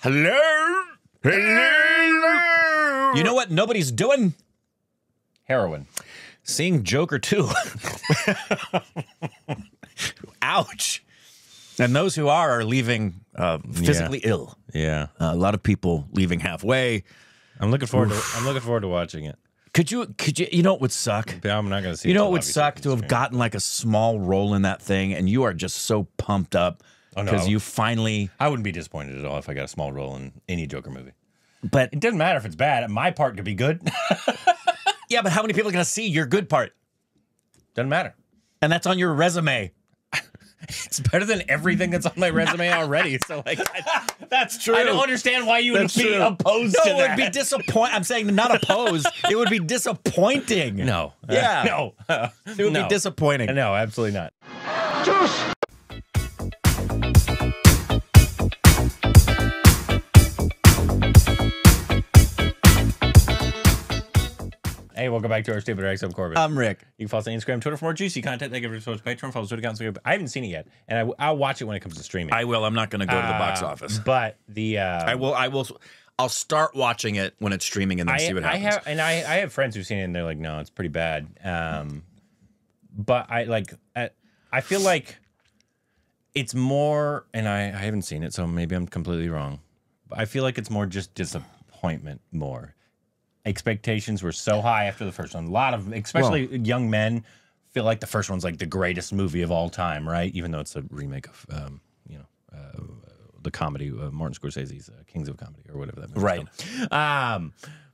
Hello? Hello? You know what nobody's doing? Heroin. Seeing Joker 2. Ouch. And those who are leaving physically ill. Yeah. A lot of people leaving halfway. I'm looking forward to watching it. Could you know what would suck? I'm not going to see it. You know what would suck to have gotten like a small role in that thing and you are just so pumped up because you finally I wouldn't be disappointed at all if I got a small role in any Joker movie. But it doesn't matter if it's bad. My part could be good. Yeah, but how many people are going to see your good part? Doesn't matter. And that's on your resume. It's better than everything that's on my resume already. So, like, that's true. I don't understand why you would be opposed to that. No, it would be disappointing. I'm saying not opposed. It would be disappointing. No. Yeah. No. It would be disappointing. No, absolutely not. Juice. Hey, welcome back to Our Stupid Rex. I'm Korbin. I'm Rick. You can follow us on Instagram, Twitter for more juicy content. Thank you for supporting Patreon. Follow us on Twitter. I haven't seen it yet, and I'll watch it when it comes to streaming. I will. I'm not going to go to the box office, but the I'll start watching it when it's streaming, and then see what happens. I have friends who've seen it, and they're like, "No, it's pretty bad." But I feel like it's more, and I haven't seen it, so maybe I'm completely wrong. But I feel like it's more just disappointment more. Expectations were so high after the first one. A lot of, especially young men, feel like the first one's like the greatest movie of all time, right? Even though it's a remake of, the comedy, Martin Scorsese's Kings of Comedy or whatever that movie is called. Right.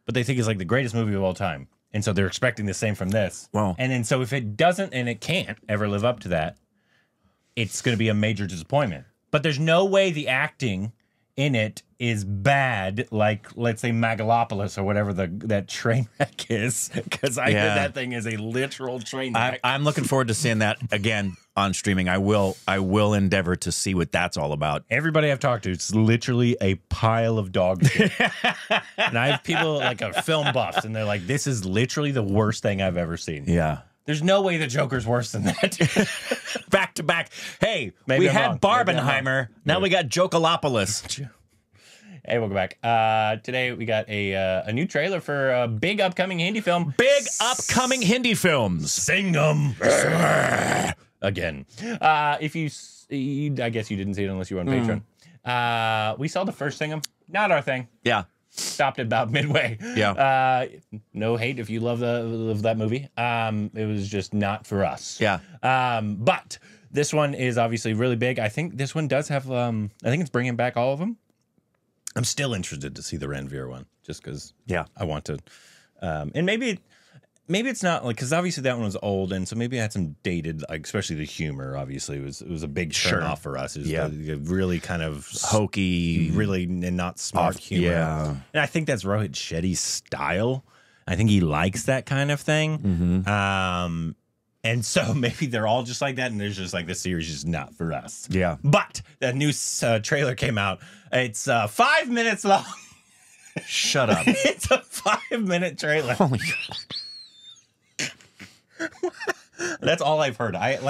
But they think it's like the greatest movie of all time. And so they're expecting the same from this. Wow. And then so if it doesn't and it can't ever live up to that, it's going to be a major disappointment. But there's no way the acting in it is bad, like let's say Megalopolis or whatever that train wreck is, because I heard that thing is a literal train wreck. I'm looking forward to seeing that again on streaming. I will endeavor to see what that's all about. Everybody I've talked to, it's literally a pile of dog shit. And I have people like are film buffs, and they're like, "This is literally the worst thing I've ever seen." Yeah. There's no way the Joker's worse than that. Back to back. Hey, maybe we had Barbenheimer. Now we got Jokalopolis. Hey, welcome back. Today we got a new trailer for a big upcoming Hindi film. Big upcoming Hindi films. Singham Again. If you, I guess you didn't see it unless you were on Patreon. We saw the first Singham. Not our thing. Yeah. Stopped at about midway. Yeah. No hate if you love that movie. It was just not for us. Yeah. But this one is obviously really big. I think this one does have. I think it's bringing back all of them. I'm still interested to see the Ranveer one, just because. Yeah. I want to. And maybe it's not like, because obviously that one was old, and so maybe it had some dated, like especially the humor. Obviously, it was a big turn off for us. It was the really kind of hokey, really not smart humor. Yeah, and I think that's Rohit Shetty's style. I think he likes that kind of thing. Mm-hmm. And so maybe they're all just like that, and there's just like, this series is not for us. Yeah. But that new trailer came out. It's 5 minutes long. Shut up. It's a 5-minute trailer. Holy God. That's all I've heard. I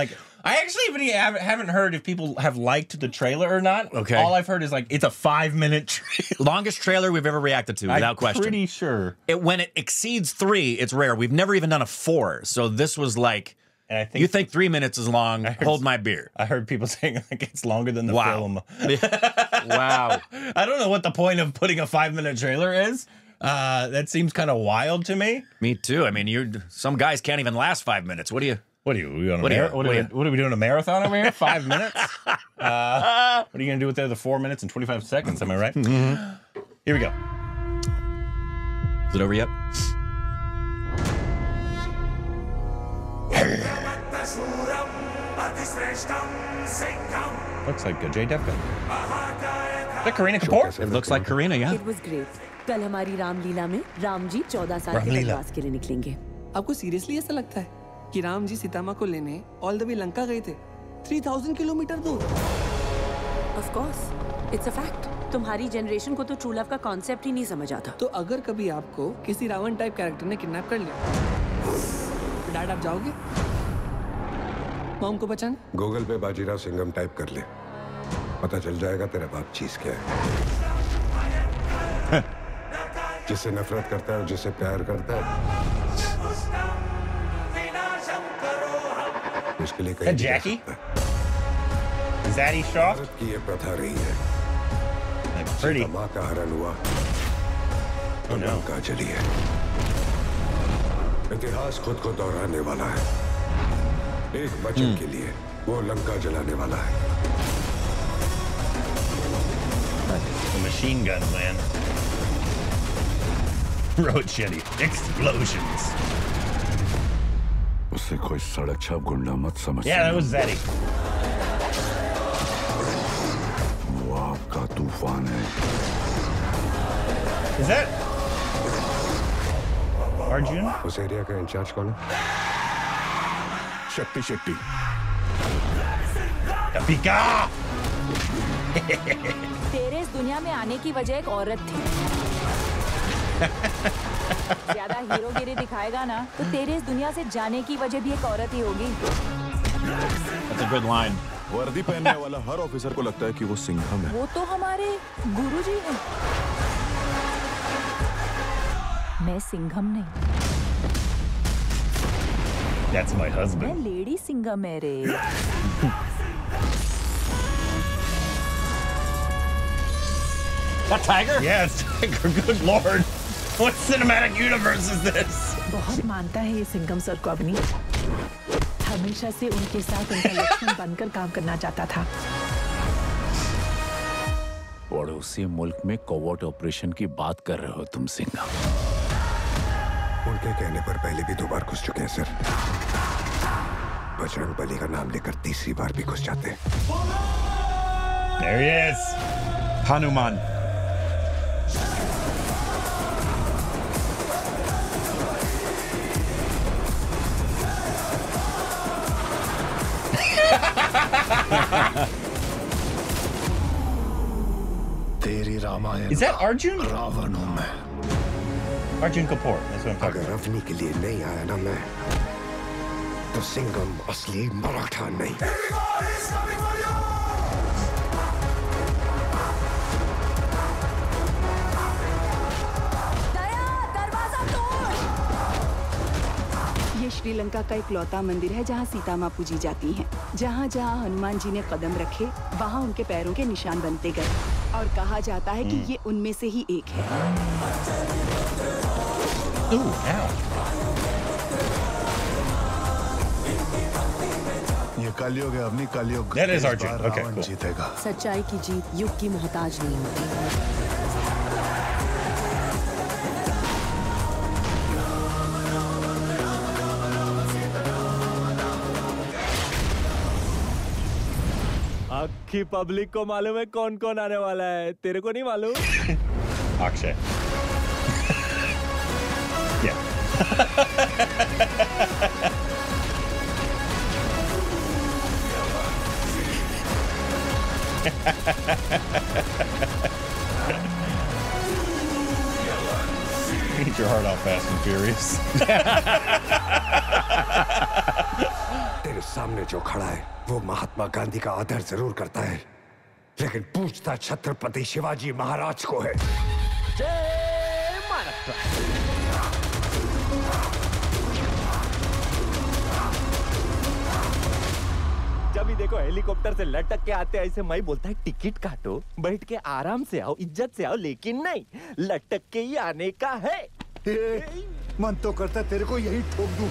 actually haven't heard if people have liked the trailer or not. Okay. All I've heard is like, it's a 5-minute trailer. Longest trailer we've ever reacted to, without question. I'm pretty sure. When it exceeds 3, it's rare. We've never even done a 4. So this was like... And I think you think 3 minutes is long, hold my beer. I heard people saying like it's longer than the film. Wow. I don't know what the point of putting a 5-minute trailer is. That seems kind of wild to me. Me too. I mean, some guys can't even last 5 minutes. What are we doing, a marathon over here? 5 minutes? What are you going to do with the other 4 minutes and 25 seconds? Am I right? Mm-hmm. Here we go. Is it over yet? Looks like Ajay Devgn. Is that Karina Kapoor? It looks like Karina, yeah. It was great. Kal hamari Ram Lila mein Ram ji 14 saal ke vanwas ke liye niklenge. Aapko seriously aisa lagta hai ki Ram ji Sitama ko lene all the way Lanka gaye the? 3000 kilometer dur. Of course, it's a fact. तुम्हारी generation को तो true love का concept ही नहीं समझ आता. तो अगर कभी आपको किसी रावण टाइप कैरेक्टर ने किडनैप कर लिया, डैड आप जाओगे मॉम को बचाने? गूगल पे बाजीरा सिंघम टाइप कर ले, पता चल जाएगा तेरा बाप चीज क्या है. जिसे नफरत करता है और जिसे प्यार करता है इसके लिए कहीं जैकी की ये प्रथा रही है। माँ का हरण हुआ और नाम का चली है। इतिहास खुद को दोहराने वाला है। एक बच्चन के लिए वो लंका जलाने वाला है। The machine gun man. Rohit Shetty explosions. उसे कोई सड़क छाप गुंडा मत समझ। Yeah, that was Zeddy. वो आपका तूफान है। Is that Arjun? उस एरिया का इंचार्ज कौन है? शेट्टी। दीपिका। तेरे इस दुनिया में आने की वजह एक औरत थी। ज्यादा हीरोगिरी दिखाएगा ना तो तेरे इस दुनिया से जाने की वजह भी एक औरत ही होगी। That's a good line. वर्दी पहनने वाला हर ऑफिसर को लगता है कि वो सिंघम है। वो तो हमारे गुरुजी हैं। मैं सिंघम नहीं। That's my husband. मैं लेडी सिंघम है रे। That tiger? Yes, tiger. Good lord, what cinematic universe is this? बहुत मानता है ये सिंघम सर को अपनी। हमेशा से उनके साथ उनका लक्ष्मण बनकर काम करना चाहता था। पड़ोसी मुल्क में कोवर्ट ऑपरेशन की बात कर रहे हो तुम सिंघम। उनके कहने पर पहले भी दो बार घुस चुके हैं सर। बजरंग बली का नाम लेकर तीसरी बार भी घुस जाते हैं। There he is, Hanuman. Is that Arjun? Arjun Kapoor. That's what I'm talking about. ये श्रीलंका का इकलौता मंदिर है जहाँ सीता माँ पूजी जाती हैं। जहाँ जहाँ हनुमान जी ने कदम रखे वहाँ उनके पैरों के निशान बनते गए और कहा जाता है कि ये उनमें से ही एक है। ये कलयुग है अपनी कलयुग रावण जीतेगा। सच्चाई की जीत युग की मोहताज नहीं होती। की पब्लिक को मालूम है कौन कौन आने वाला है। तेरे को नहीं मालूम? Akshay. Eat your heart out, Fast and Furious. तेरे सामने जो खड़ा है वो महात्मा गांधी का आदर जरूर करता है लेकिन पूछता छत्रपति शिवाजी महाराज को है। जय महाराष्ट्र। जब भी देखो हेलीकॉप्टर से लटक के आते ऐसे मैं बोलता है टिकट काटो, बैठ के आराम से आओ, इज्जत से आओ, लेकिन नहीं, लटक के ही आने का है। मन तो करता तेरे को यही ठोक दूं।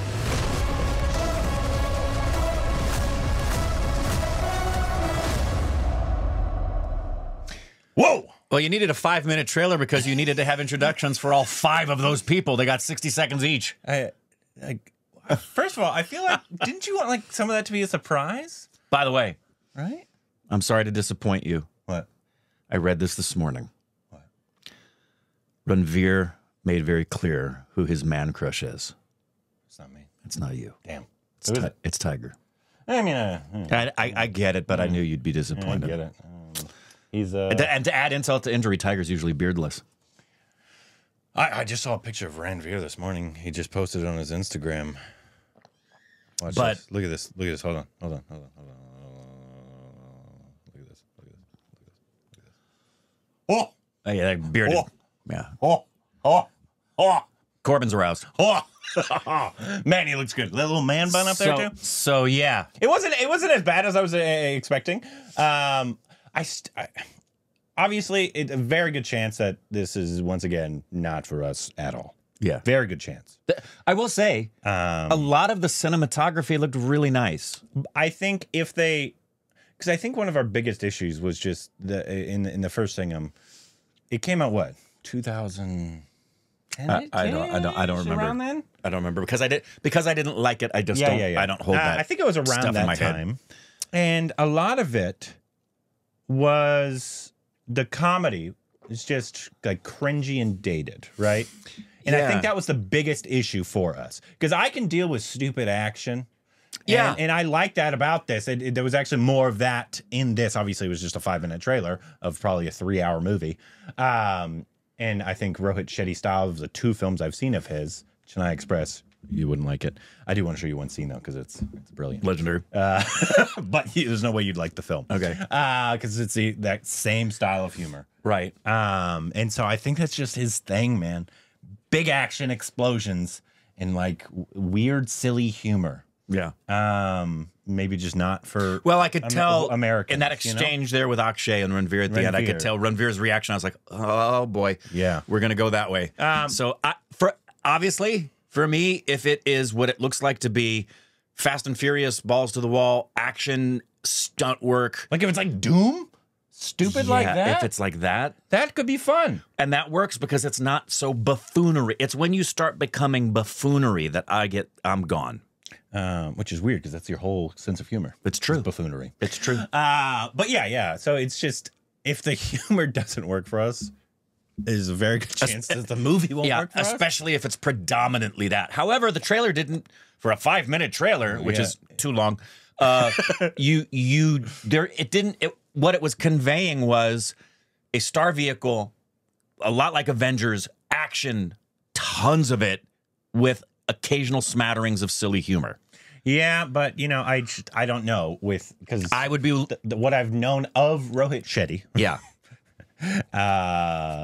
Whoa! Well, you needed a 5-minute trailer because you needed to have introductions for all 5 of those people. They got 60 seconds each. First of all, I feel like, didn't you want like some of that to be a surprise? By the way. Right? I'm sorry to disappoint you. What? I read this morning. What? Ranveer made very clear who his man crush is. It's not me. It's not you. Damn. It's Tiger. I mean, I get it, but I knew you'd be disappointed. I get it. He's, and to add insult to injury, Tiger's usually beardless. I just saw a picture of Ranveer this morning. He just posted it on his Instagram. Watch this. Look at this. Look at this. Hold on. Hold on. Hold on. Hold on. Look at this. Look at this. Look at this. Look at this. Oh! Yeah, that bearded. Oh! Yeah. Oh! Oh, oh. Corbin's aroused. Oh. Man, he looks good. That little man bun up there too. So yeah, it wasn't as bad as I was expecting. I obviously a very good chance that this is once again not for us at all. Yeah, very good chance. I will say a lot of the cinematography looked really nice. I think if they, because I think one of our biggest issues was just the in the first Singham, it came out what 2000. I don't remember. Around then? I don't remember because I didn't like it. I just I don't hold that. I think it was around that time, and a lot of it was the comedy is just like cringy and dated, right? And I think that was the biggest issue for us because I can deal with stupid action. Yeah, and I like that about this. There was actually more of that in this. Obviously, it was just a 5-minute trailer of probably a 3-hour movie. And I think Rohit Shetty style of the 2 films I've seen of his, Chennai Express, you wouldn't like it. I do want to show you one scene, though, because it's brilliant. Legendary. But there's no way you'd like the film. Okay. Because it's that same style of humor. Right. And so I think that's just his thing, man. Big action explosions and, like, weird, silly humor. Yeah. Maybe just not for Well, I could tell Americans, in that exchange there with Akshay and Ranveer at the end, I could tell Ranveer's reaction. I was like, oh boy, yeah, we're gonna go that way. So for me, if it is what it looks like to be, Fast and Furious, balls to the wall, action, stunt work. Like if it's like Doom? Stupid like that? If it's like that. That could be fun. And that works because it's not so buffoonery. It's when you start becoming buffoonery that I'm gone. Which is weird because that's your whole sense of humor. It's true. It's buffoonery. It's true. But yeah. So it's just, if the humor doesn't work for us, there's a very good chance that the movie won't work for us. Especially if it's predominantly that. However, the trailer didn't, for a 5-minute trailer, which is too long, what it was conveying was a star vehicle, a lot like Avengers, action, tons of it, with occasional smatterings of silly humor. Yeah, but you know, I don't know because I would be what I've known of Rohit Shetty. Yeah, I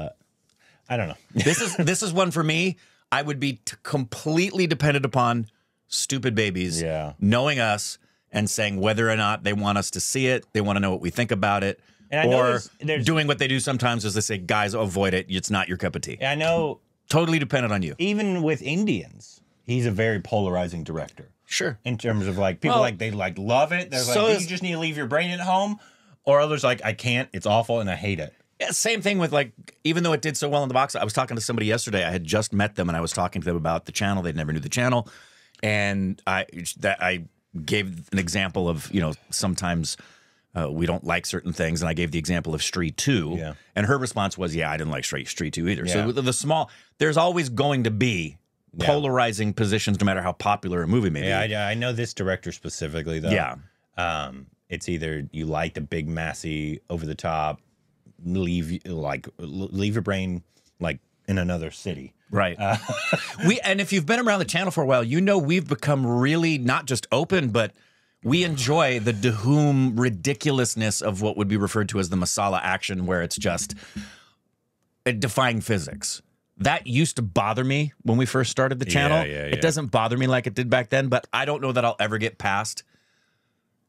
don't know. This is one for me. I would be completely dependent upon stupid babies knowing us and saying whether or not they want us to see it. They want to know what we think about it. And or there's doing what they do sometimes is they say, "Guys, avoid it. It's not your cup of tea." I know. Totally dependent on you. Even with Indians. He's a very polarizing director. Sure. In terms of like, people they like love it. They're like, you just need to leave your brain at home. Or others like, I can't, it's awful and I hate it. Yeah, same thing with like, even though it did so well in the box, I was talking to somebody yesterday. I had just met them and I was talking to them about the channel. They never knew the channel. And I gave an example of, you know, sometimes we don't like certain things. And I gave the example of Street 2. Yeah. And her response was, yeah, I didn't like Street 2 either. Yeah. So there's always going to be polarizing positions, no matter how popular a movie may be. Yeah, I know this director specifically, though. Yeah. It's either you like the big, massy, over-the-top, leave your brain, like, in another city. Right. And if you've been around the channel for a while, you know we've become really not just open, but we enjoy the Dahoom ridiculousness of what would be referred to as the masala action, where it's just defying physics. That used to bother me when we first started the channel. Yeah. It doesn't bother me like it did back then, but I don't know that I'll ever get past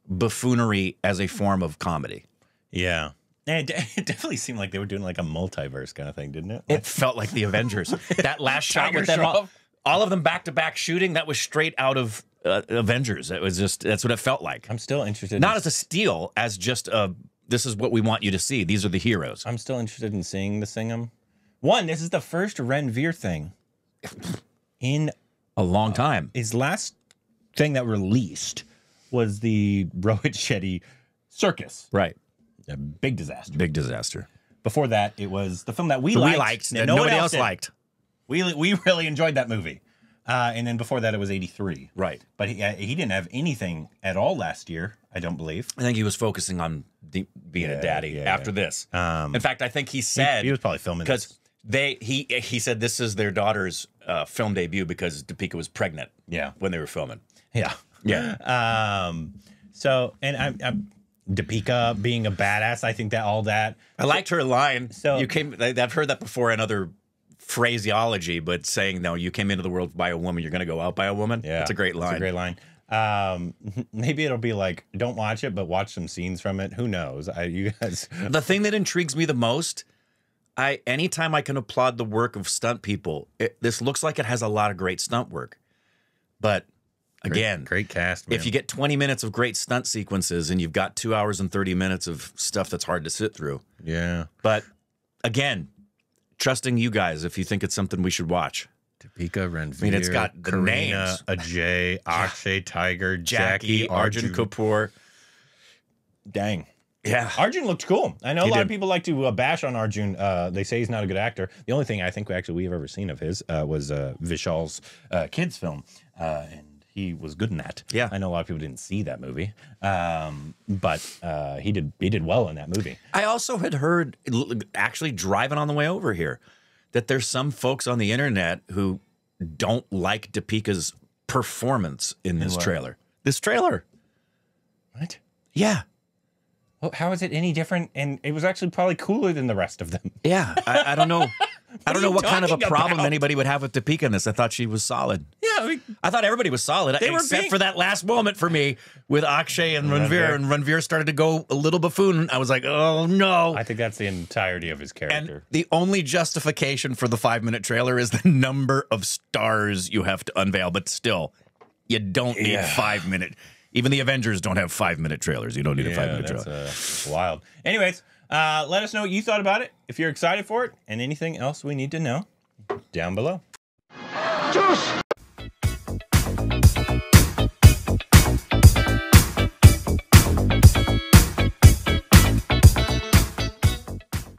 buffoonery as a form of comedy. Yeah. And it definitely seemed like they were doing like a multiverse kind of thing, didn't it? It felt like the Avengers. That last shot with them, all of them back-to-back shooting, that was straight out of Avengers. It was just, that's what it felt like. I'm still interested. Not as a steal, as just a, this is what we want you to see. These are the heroes. I'm still interested in seeing the Singham. One, this is the first Ranveer thing in a long time. His last thing that released was the Rohit Shetty Circus. Right. A big disaster. Big disaster. Before that, it was the film that we liked that nobody else liked. We really enjoyed that movie. And then before that, it was 83. Right. But he didn't have anything at all last year, I don't believe. I think he was focusing on being a daddy after this. In fact, I think he said... He was probably filming this. He said this is their daughter's film debut because Deepika was pregnant. Yeah, when they were filming. Yeah, yeah. So and I'm Deepika being a badass. I think that all that. I liked her line. So you came. I've heard that before in other phraseology, but saying, no, you came into the world by a woman, you're going to go out by a woman. Yeah, it's a great line. It's a great line. Maybe it'll be like, don't watch it, but watch some scenes from it. Who knows? You guys. The thing that intrigues me the most, anytime I can applaud the work of stunt people, this looks like it has a lot of great stunt work, but again, great cast, man. If you get 20 minutes of great stunt sequences and you've got 2 hours and 30 minutes of stuff that's hard to sit through. Yeah. But again, trusting you guys, if you think it's something we should watch. Deepika, Ranveer, I mean, it's got the Karina, names. Ajay, Akshay, Tiger, Jackie, Arjun Kapoor. Dang. Yeah. Arjun looked cool. I know a lot of people like to bash on Arjun. They say he's not a good actor. The only thing I think we've ever seen of his was Vishal's kids film. And he was good in that. Yeah. I know a lot of people didn't see that movie. But he did well in that movie. I also had heard, actually driving on the way over here, that there's some folks on the internet who don't like Deepika's performance in this trailer. This trailer. What? Yeah. Well, how is it any different? And it was actually probably cooler than the rest of them. Yeah. I don't know. I don't know what kind of a problem anybody would have with Deepika in this. I thought she was solid. Yeah. I thought everybody was solid, except for that last moment for me with Akshay and Ranveer. And Ranveer started to go a little buffoon. I was like, oh, no. I think that's the entirety of his character. And the only justification for the 5-minute trailer is the number of stars you have to unveil. But still, you don't need 5-minute. Even the Avengers don't have 5-minute trailers. You don't need a 5-minute trailer. That's wild. Anyways, let us know what you thought about it, if you're excited for it, and anything else we need to know down below. Juice!